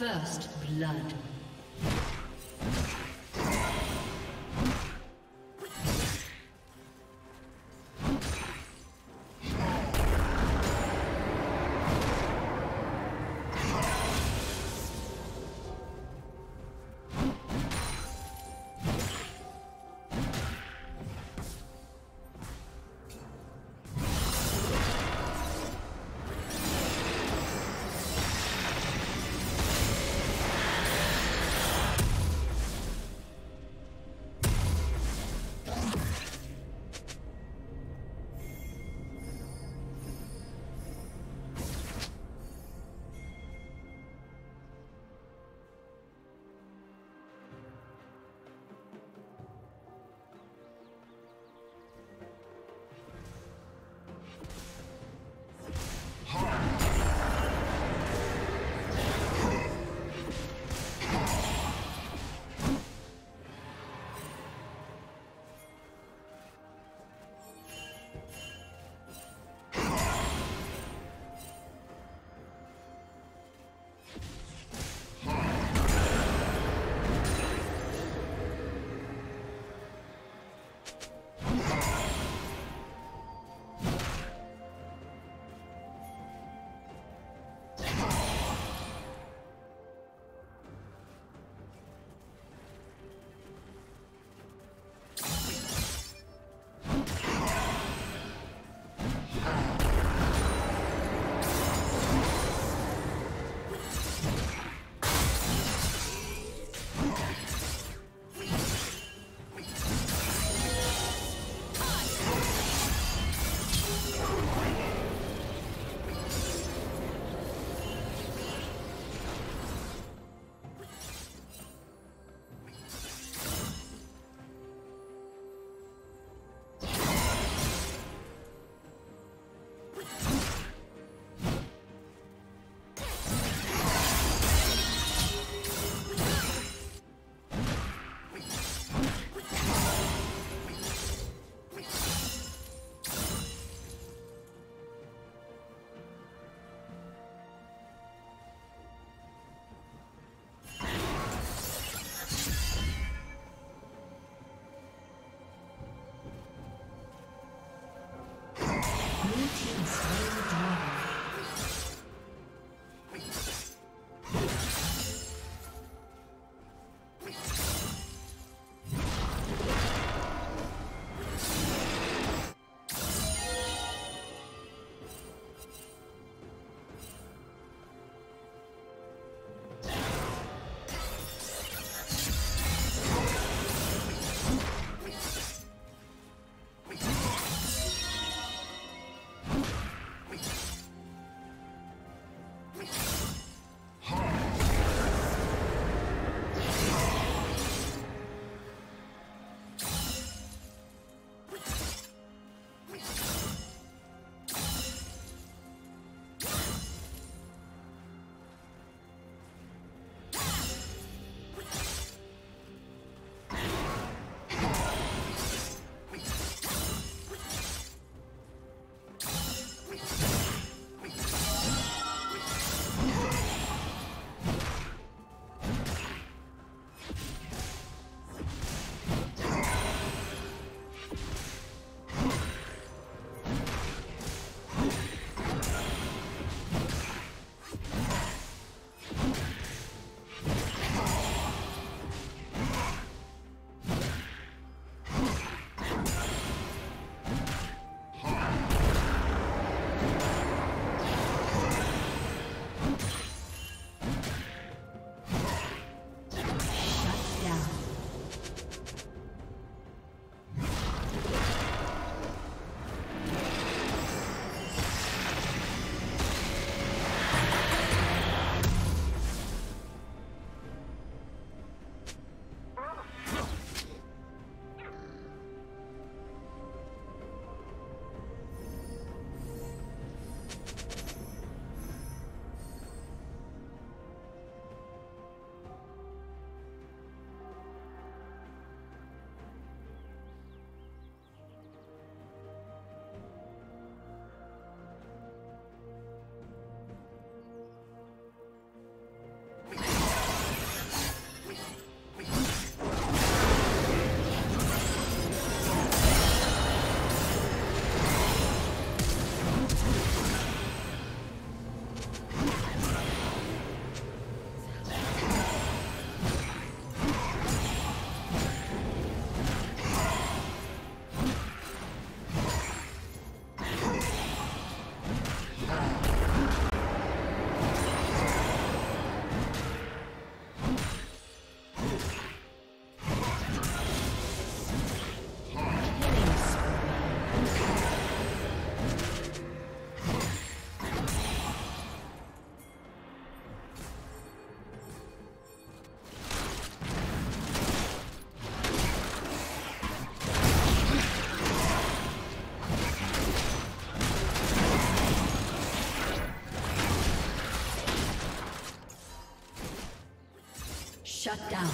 First blood. Shut down.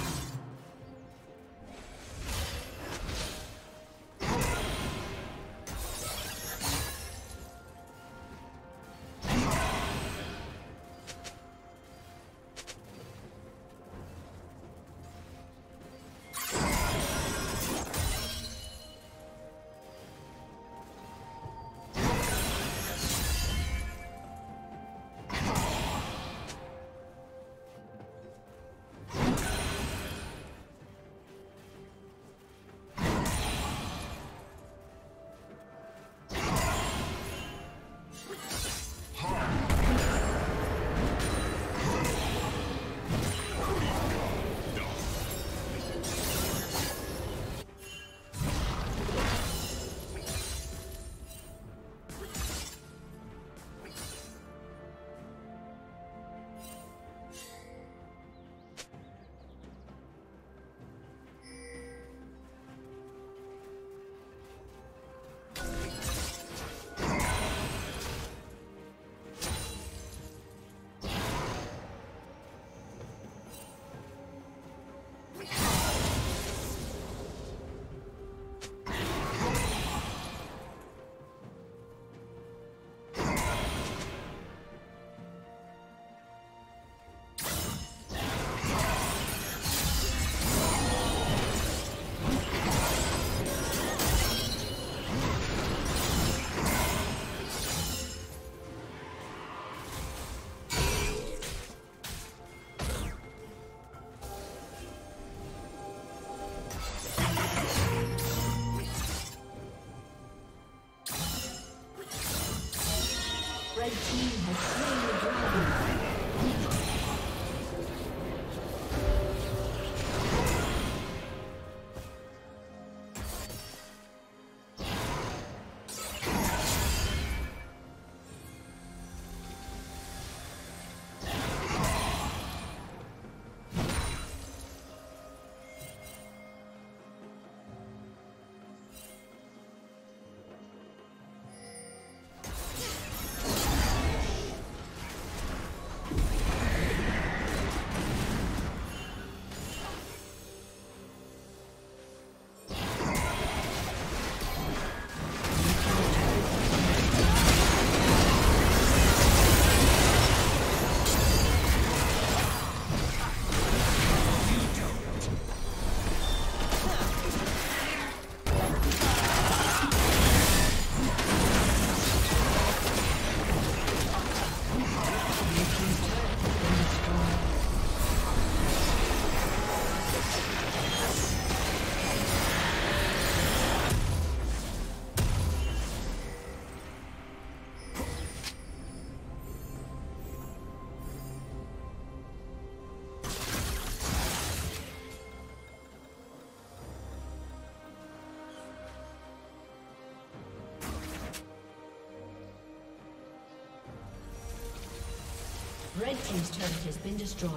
Red team's turret has been destroyed.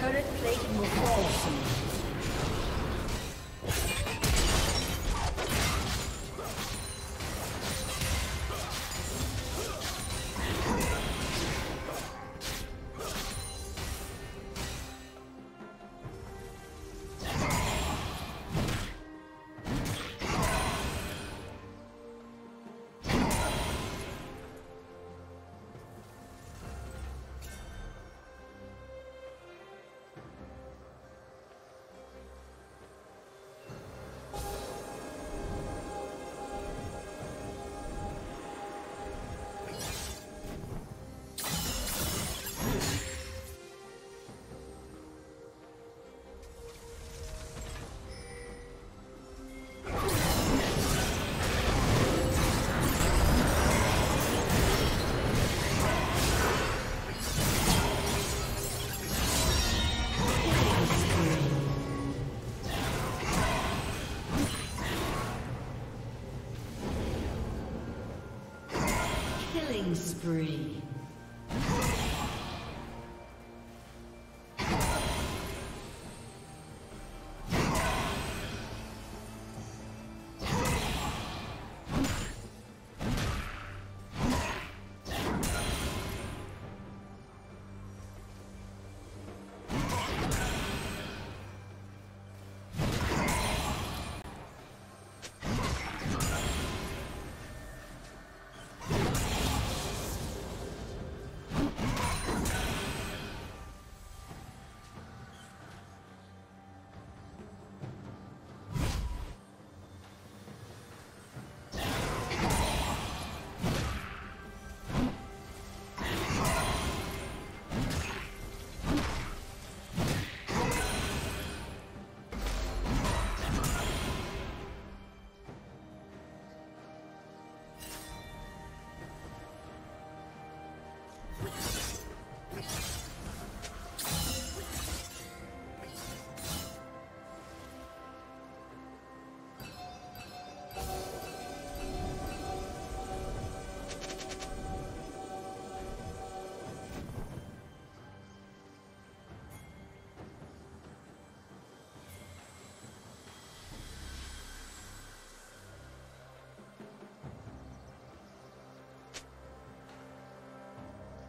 Turret plating will fall soon. Spree.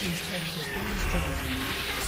He's trying to